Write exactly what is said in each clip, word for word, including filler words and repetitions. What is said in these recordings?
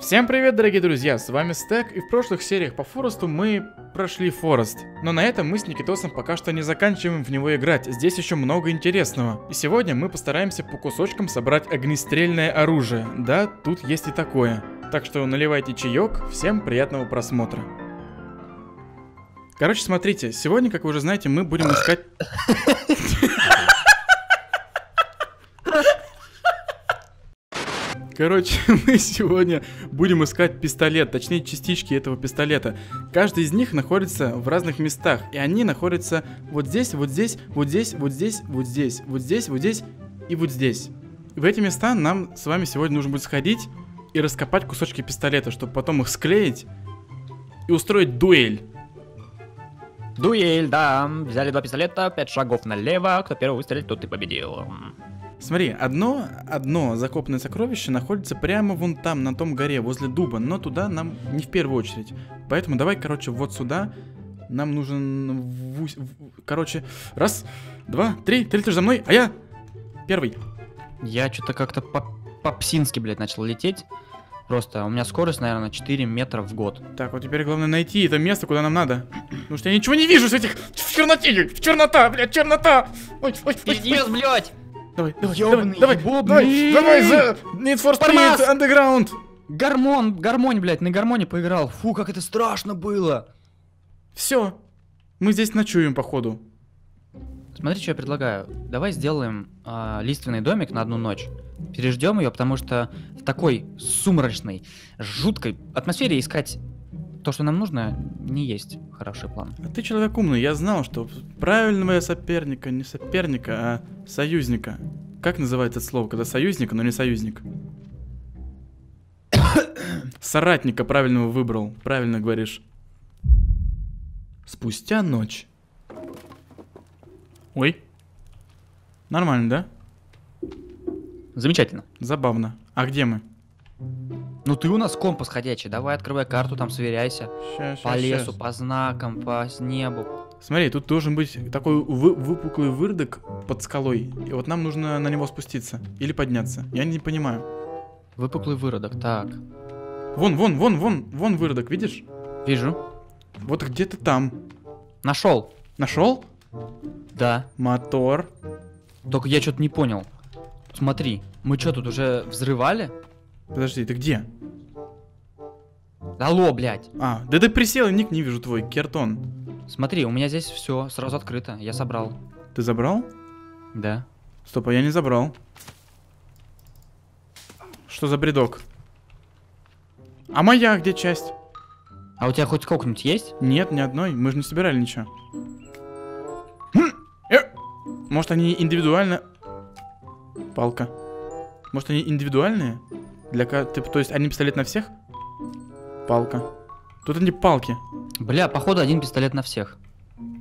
Всем привет, дорогие друзья, с вами Стэк, и в прошлых сериях по Форесту мы прошли Форест. Но на этом мы с Никитосом пока что не заканчиваем в него играть, здесь еще много интересного. И сегодня мы постараемся по кусочкам собрать огнестрельное оружие, да, тут есть и такое. Так что наливайте чаек, всем приятного просмотра. Короче, смотрите, сегодня, как вы уже знаете, мы будем искать... Короче, мы сегодня будем искать пистолет, точнее частички этого пистолета. Каждый из них находится в разных местах, и они находятся вот здесь, вот здесь, вот здесь, вот здесь, вот здесь, вот здесь, вот здесь и вот здесь. И в эти места нам с вами сегодня нужно будет сходить и раскопать кусочки пистолета, чтобы потом их склеить и устроить дуэль. Дуэль, да. Взяли два пистолета, пять шагов налево, кто первый выстрелит, тот и победил. Смотри, одно, одно закопанное сокровище находится прямо вон там, на том горе, возле дуба, но туда нам не в первую очередь. Поэтому давай, короче, вот сюда. Нам нужен... В... В... Короче, раз, два, три, ты летишь за мной, а я первый. Я что-то как-то по-псински, блядь, начал лететь. Просто у меня скорость, наверное, четыре метра в год. Так, вот теперь главное найти это место, куда нам надо. Потому что я ничего не вижу с этих... В черноте, в чернота, блядь, чернота. Ой, ой, ой, ой, блядь. Давай, давай, ёбаный, давай, давай, давай, за Need for Speed, Underground. Гармон, гармонь, блядь, на гармоне поиграл. Фу, как это страшно было. Все, мы здесь ночуем, походу. Смотри, что я предлагаю. Давай сделаем э, лиственный домик на одну ночь. Переждем ее, потому что в такой сумрачной, жуткой атмосфере искать то, что нам нужно, не есть хороший план. А ты человек умный, я знал, что правильного соперника, не соперника, а союзника. Как называется это слово, когда союзник, но не союзник? Соратника правильного выбрал, правильно говоришь. Спустя ночь. Ой. Нормально, да? Замечательно. Забавно. А где мы? Ну ты у нас компас ходячий, давай открывай карту, там сверяйся. Сейчас, по сейчас, лесу, сейчас. По знакам, по небу. Смотри, тут должен быть такой вы выпуклый вырдок под скалой. И вот нам нужно на него спуститься. Или подняться. Я не понимаю. Выпуклый выродок, так. Вон, вон, вон, вон, вон выродок, видишь? Вижу. Вот где-то там. Нашел. Нашел? Да. Мотор. Только я что-то не понял. Смотри, мы что тут уже взрывали? Подожди, ты где? Алло, блядь. А, да ты присел, и ник не вижу твой, кертон. Смотри, у меня здесь все сразу открыто, я собрал. Ты забрал? Да. Стоп, а я не забрал. Что за бредок? А моя где часть? А у тебя хоть сколько-нибудь есть? Нет, ни одной, мы же не собирали ничего. Может они индивидуально... Палка. Может они индивидуальные? Для ты, то есть один пистолет на всех? Палка. Тут они палки. Бля, походу один пистолет на всех.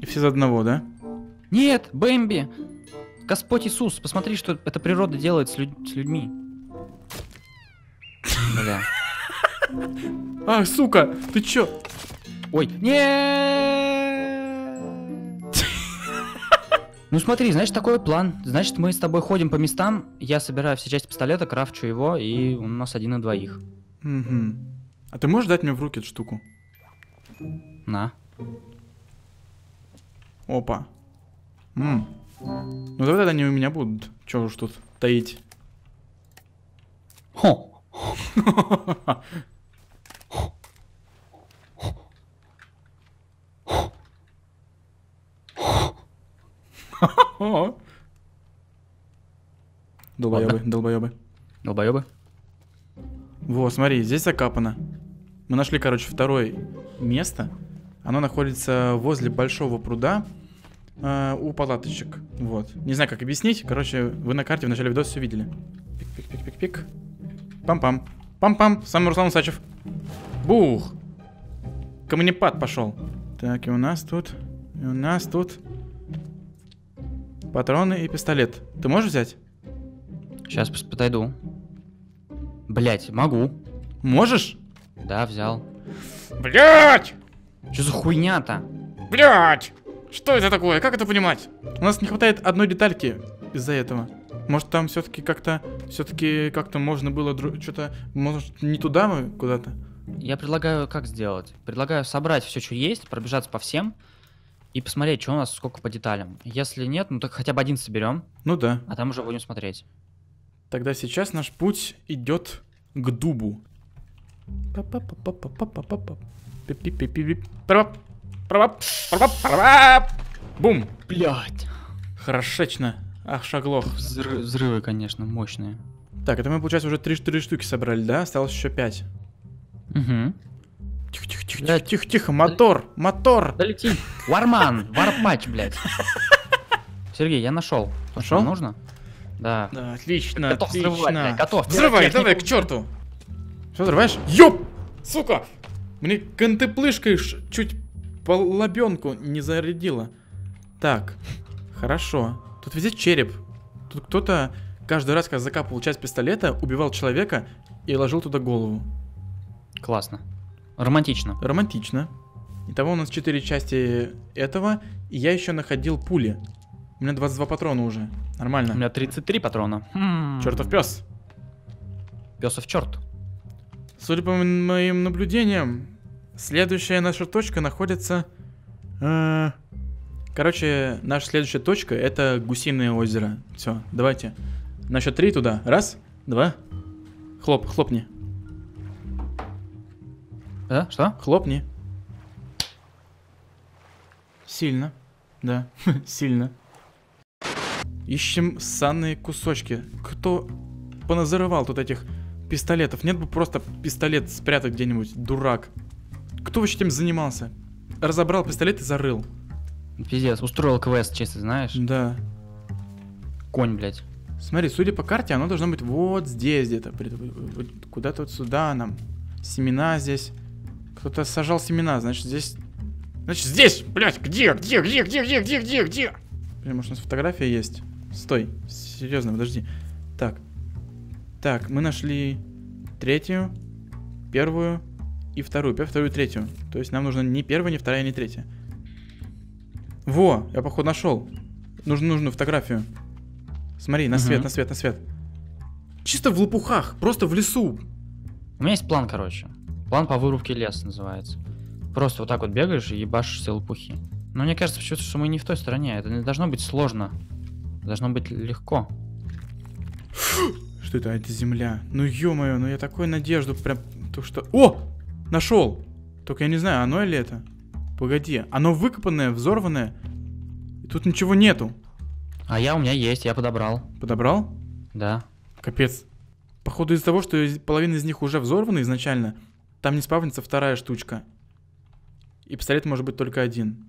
И все за одного, да? Нет, Бэмби! Господь Иисус, посмотри, что эта природа делает с, людь с людьми. Бля. А, сука, ты чё? Ой, нет! Ну смотри, значит такой план. Значит мы с тобой ходим по местам, я собираю все части пистолета, крафчу его, и у нас один на двоих. Угу. А ты можешь дать мне в руки эту штуку? На. Опа. М. Ну давай тогда они у меня будут. Чего уж тут таить? Хо. Долбоёбы, долбоёбы. Долбоёбы. Во, смотри, здесь закапано. Мы нашли, короче, второе место. Оно находится возле большого пруда э, у палаточек. Вот. Не знаю, как объяснить. Короче, вы на карте в начале видоса все видели. Пик-пик-пик-пик-пик. Пам-пам. Пам-пам. Сам Руслан Усачев. Бух. Камнепад пошел. Так, и у нас тут. И у нас тут. Патроны и пистолет. Ты можешь взять? Сейчас подойду. Блять, могу. Можешь? Да, взял. Блять! Что за хуйня-то? Блять! Что это такое? Как это понимать? У нас не хватает одной детальки из-за этого. Может, там все-таки как-то... Все-таки как-то можно было... Дру... Что-то... Может, не туда мы куда-то? Я предлагаю как сделать? Предлагаю собрать все, что есть, пробежаться по всем и посмотреть, что у нас, сколько по деталям. Если нет, ну так хотя бы один соберем. Ну да. А там уже будем смотреть. Тогда сейчас наш путь идет к дубу. Бум! Блять! Хорошечно. Ах, шаглох. Взрывы, взрывы, конечно, мощные. Так, это мы, получается, уже три-четыре штуки собрали, да? Осталось еще пять. Угу. Тихо-тихо-тихо-тихо-тихо. Мотор! Мотор! Долети! Варман! Варпач, блядь. Сергей, я нашел. Нашел? Нужно? Да. Да, отлично, готов отлично. Взрывать, блядь, готов. Взрывай, я, давай, я, к черту. Что, взрываешь? Ёп! Сука! Мне контеплышкой чуть по лобенку не зарядило. Так, хорошо. Тут везде череп. Тут кто-то каждый раз, когда закапывал часть пистолета, убивал человека и ложил туда голову. Классно. Романтично. Романтично. Итого у нас четыре части этого. И я еще находил пули. У меня двадцать два патрона уже. Нормально. У меня тридцать три патрона. Хм. Чертов пес. Песов черт. Судя по моим наблюдениям, следующая наша точка находится... Э, короче, наша следующая точка — это Гусиное озеро. Все, давайте. На счет три туда. Раз, два. Хлоп, хлопни. Да, что? Хлопни. Сильно. Да, сильно. Ищем ссаные кусочки. Кто поназарывал тут этих... пистолетов. Нет бы просто пистолет спрятать где-нибудь, дурак. Кто вообще этим занимался? Разобрал пистолет и зарыл. Пиздец, устроил квест, честно, знаешь? Да. Конь, блядь. Смотри, судя по карте, оно должно быть вот здесь где-то. Куда-то вот сюда нам. Семена здесь. Кто-то сажал семена, значит здесь... Значит здесь, блядь, где, где, где, где, где, где, где, где? Блин, может у нас фотография есть? Стой, серьезно, подожди. Так. Так, мы нашли третью, первую и вторую. Первую, вторую, третью. То есть нам нужно не первая, не вторая, не третья. Во, я, походу, нашел. Нужную нужную фотографию. Смотри, на свет, угу. на свет, на свет. Чисто в лопухах, просто в лесу. У меня есть план, короче. План по вырубке леса называется. Просто вот так вот бегаешь и ебашишь все лопухи. Но мне кажется, что мы не в той стороне. Это не должно быть сложно. Должно быть легко. Что это? А это земля. Ну ё-моё, ну я такой надежду прям... То, что... О! Нашел! Только я не знаю, оно или это? Погоди, оно выкопанное, взорванное. И тут ничего нету. А я, у меня есть, я подобрал. Подобрал? Да. Капец. Походу из-за того, что половина из них уже взорвана изначально, там не спавнится вторая штучка. И пистолет может быть только один.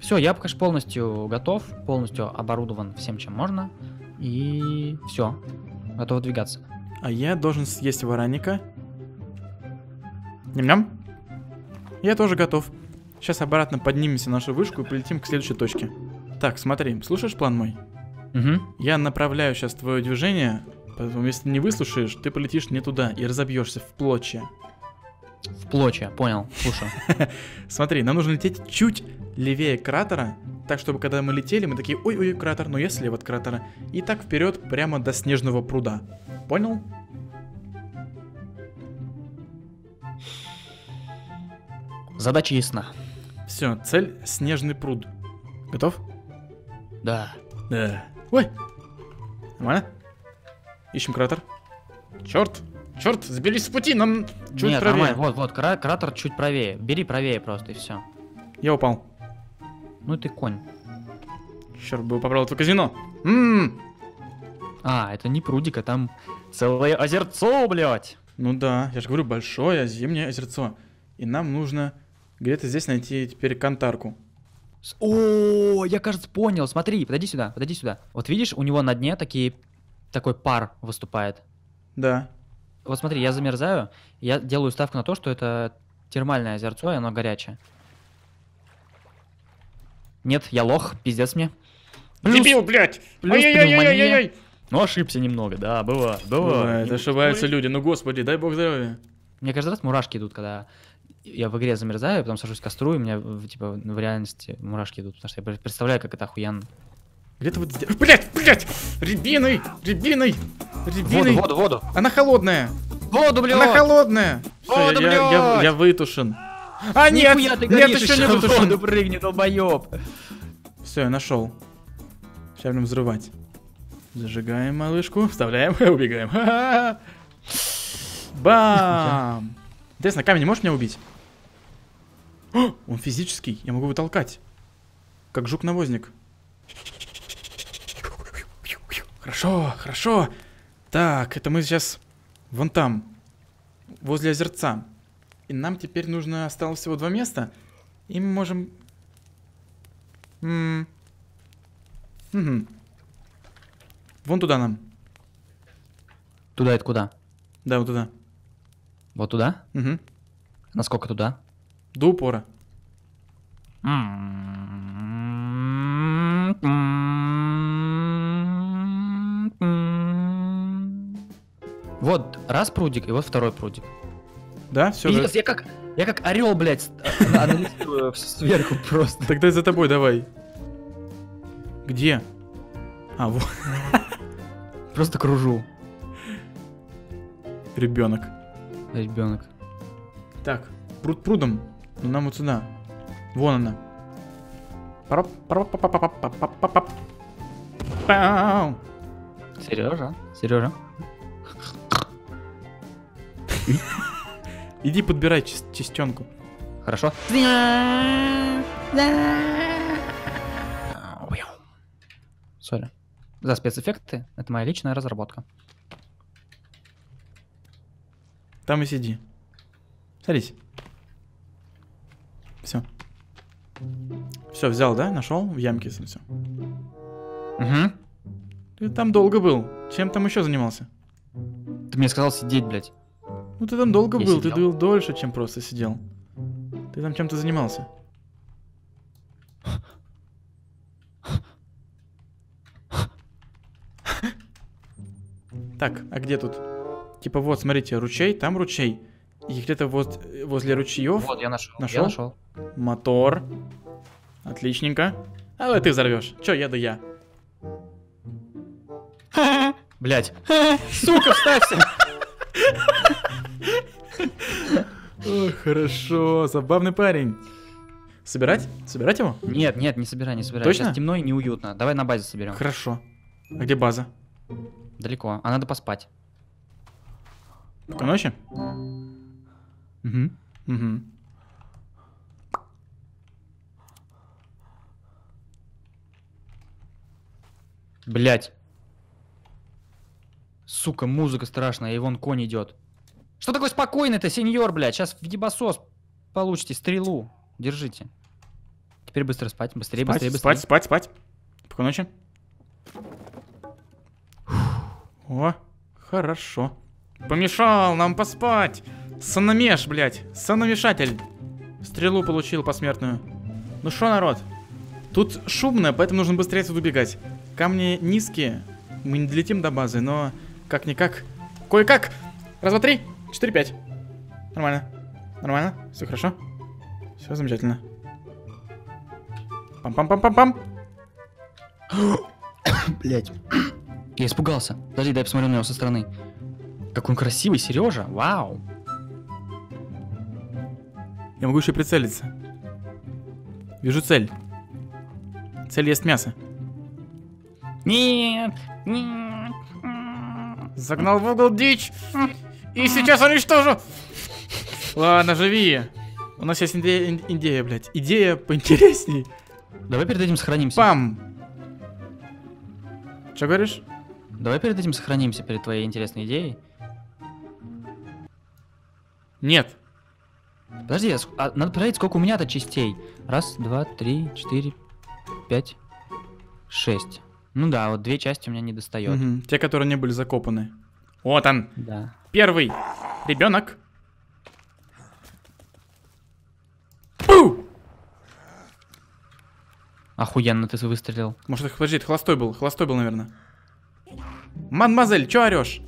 Все, я пока полностью готов, полностью оборудован всем, чем можно. И все, готово двигаться. А я должен съесть вараника. Ням-ням. Я тоже готов. Сейчас обратно поднимемся на нашу вышку и полетим к следующей точке. Так, смотри, слушаешь план мой? Угу. Я направляю сейчас твое движение, поэтому если не выслушаешь, ты полетишь не туда и разобьешься в клочья. В клочья, понял, слушаю. Смотри, нам нужно лететь чуть левее кратера. Так, чтобы когда мы летели, мы такие, ой-ой, кратер, но я слева от кратера. И так вперед, прямо до снежного пруда. Понял? Задача ясна. Все, цель — снежный пруд. Готов? Да. Да. Ой! Нормально? Ищем кратер. Черт! Черт, сбились с пути, нам чуть Нет, правее. Нормально. Вот, вот, кратер чуть правее. Бери правее просто и все. Я упал. Ну ты конь. Черт, был попробовал это казино. М-м-м. А, это не прудик, а там целое озерцо, блядь. Ну да, я же говорю, большое зимнее озерцо. И нам нужно где-то здесь найти теперь кантарку. О, я, кажется, понял. Смотри, подойди сюда, подойди сюда. Вот видишь, у него на дне такие, такой пар выступает. Да. Вот смотри, я замерзаю, я делаю ставку на то, что это термальное озерцо, и оно горячее. Нет, я лох, пиздец мне. Плюс, дебил, блядь! Ай-яй-яй-яй-яй-яй! Ну ошибся немного, да, бывает, бывает. Ошибаются люди, ну господи, дай бог здоровья. Мне каждый раз мурашки идут, когда я в игре замерзаю, потом сажусь к костру, и у меня, типа, в реальности мурашки идут, потому что я представляю, как это охуенно. Где-то вот здесь. Блять, блять! Рябиной! Рябиной! Рябиной! Воду, воду, воду! Она холодная! Воду, блядь! Она холодная! Воду, блядь! Я, я, я вытушен. А, нет! Нихуя, ты нет, еще не вытушен! Воду прыгни, долбоеб! Все, я нашел. Сейчас будем взрывать. Зажигаем малышку, вставляем и убегаем. Ха-ха-ха. Бам! Интересно, камень можешь меня убить? О, он физический, я могу его толкать. Как жук-навозник. Хорошо, хорошо. Так, это мы сейчас вон там, возле озерца. И нам теперь нужно, осталось всего два места. И мы можем... М-м. Угу. Вон туда нам. Туда это куда? Да, вот туда. Вот туда? Угу. Насколько туда? До упора. Вот раз прудик, и вот второй прудик. Да, все. Пиздец, я как, я как орел, блядь, анализирую сверху просто. Тогда за тобой давай. Где? А, вот. Просто кружу. Ребенок. Ребенок. Так, пруд прудом. Но нам вот сюда. Вон она. Сережа, Сережа. Иди подбирай частенку. Хорошо. Сори. За спецэффекты. Это моя личная разработка. Там и сиди. Садись. Все. Все, взял, да? Нашел в ямке все. Угу. Ты там долго был. Чем там еще занимался? Ты мне сказал сидеть, блядь. Ну ты там долго Я был, сидел. Ты был дольше, чем просто сидел. Ты там чем-то занимался. Так, а где тут? Типа вот, смотрите, ручей, там ручей. И где-то воз, возле ручьев. Вот, я нашел. Нашел? Я нашел. Мотор. Отличненько. А вот ты взорвешь. Че, еду я. Блять. Сука, вставься! Хорошо, забавный парень. Собирать? Собирать его? Нет, нет, не собирай, не собирай. Точно? Сейчас темно и неуютно. Давай на базе соберем. Хорошо. А где база? Далеко, а надо поспать. По ночи? Угу. Угу. Блять. Сука, музыка страшная, и вон конь идет. Что такое спокойный-то, сеньор, блядь? Сейчас в ебасос получите стрелу. Держите. Теперь быстро спать, быстрее, спать, быстрее, быстрее. Спать, спать, спать. Спокойной ночи. О, хорошо. Помешал нам поспать. Сономеш, блядь. Сономешатель. Стрелу получил посмертную. Ну что, народ? Тут шумно, поэтому нужно быстрее отсюда убегать. Камни низкие. Мы не долетим до базы, но как-никак. Кое-как. Раз, два, три. Четыре, пять. Нормально. Нормально. Все хорошо. Все замечательно. Пам-пам-пам-пам-пам. Блядь. Я испугался. Подожди, дай посмотрю на него со стороны. Какой он красивый, Сережа. Вау. Я могу еще прицелиться. Вижу цель. Цель ест мясо. Нет. Нет. Загнал в угол дичь. И сейчас уничтожу. Ладно, живи. У нас есть идея, идея, блядь. Идея поинтересней. Давай перед этим сохранимся. Пам. Что говоришь? Давай перед этим сохранимся, перед твоей интересной идеей. Нет. Подожди, а надо проверить, сколько у меня-то частей. Раз, два, три, четыре, пять, шесть. Ну да, вот две части у меня не достает. Угу. Те, которые не были закопаны. Вот он. Да. Первый. Ребенок. Пу! Охуенно ты выстрелил. Может, подожди, это холостой был. Холостой был, наверное. Мадемуазель, чё орешь?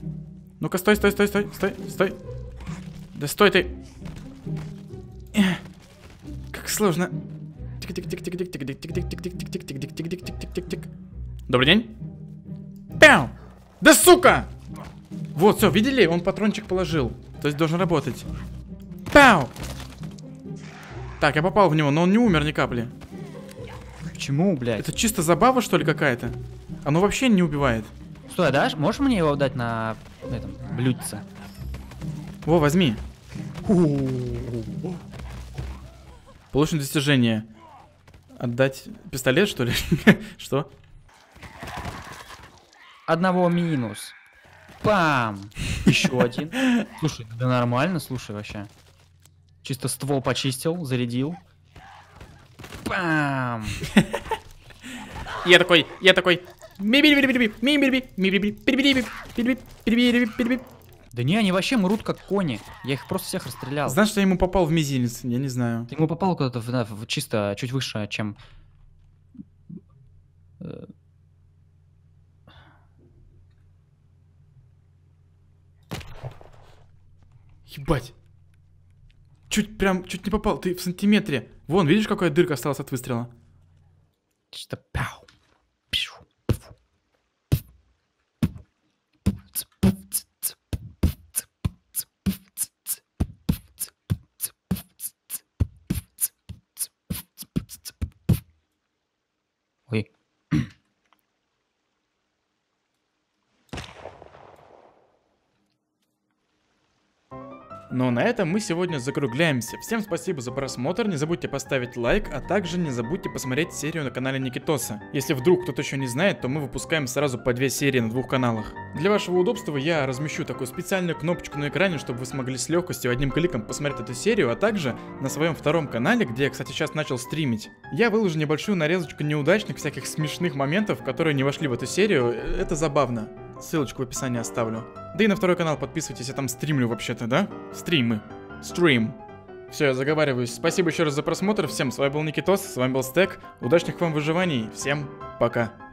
Ну-ка, стой, стой, стой, стой, стой, стой. Да стой ты. Эх, как сложно. Тик-тик-тик-тик-тик-тик-тик-тик-тик-тик-тик-тик-тик-тик-тик-тик-тик-тик-тик-тик-тик-тик. Добрый день. Пяу! Да сука! Вот, все, видели? Он патрончик положил. То есть должен работать. Пяу! Так, я попал в него, но он не умер ни капли. Почему, блядь? Это чисто забава, что ли, какая-то? Оно вообще не убивает. Стой, дашь? Можешь мне его дать на этом блюдце? Во, возьми. Получено достижение. Отдать пистолет, что ли? Что? Одного минус. Пам! Еще один. Слушай, да нормально, слушай, вообще. Чисто ствол почистил, зарядил. Пам! Я такой, я такой. Да не, они вообще мрут как кони. Я их просто всех расстрелял. Знаешь, что я ему попал в мизинец? Я не знаю. Ты ему попал куда-то в, в, чисто чуть выше, чем... Ебать. Чуть прям, чуть не попал. Ты в сантиметре. Вон, видишь, какая дырка осталась от выстрела? Чисто пау. Ой. Ну а на этом мы сегодня закругляемся. Всем спасибо за просмотр, не забудьте поставить лайк, а также не забудьте посмотреть серию на канале Никитоса. Если вдруг кто-то еще не знает, то мы выпускаем сразу по две серии на двух каналах. Для вашего удобства я размещу такую специальную кнопочку на экране, чтобы вы смогли с легкостью одним кликом посмотреть эту серию, а также на своем втором канале, где я, кстати, сейчас начал стримить. Я выложу небольшую нарезочку неудачных, всяких смешных моментов, которые не вошли в эту серию, это забавно. Ссылочку в описании оставлю. Да и на второй канал подписывайтесь, я там стримлю вообще-то, да? Стримы. Стрим. Все, я заговариваюсь. Спасибо еще раз за просмотр. Всем, с вами был Никитос, с вами был Стэк. Удачных вам выживаний. Всем пока.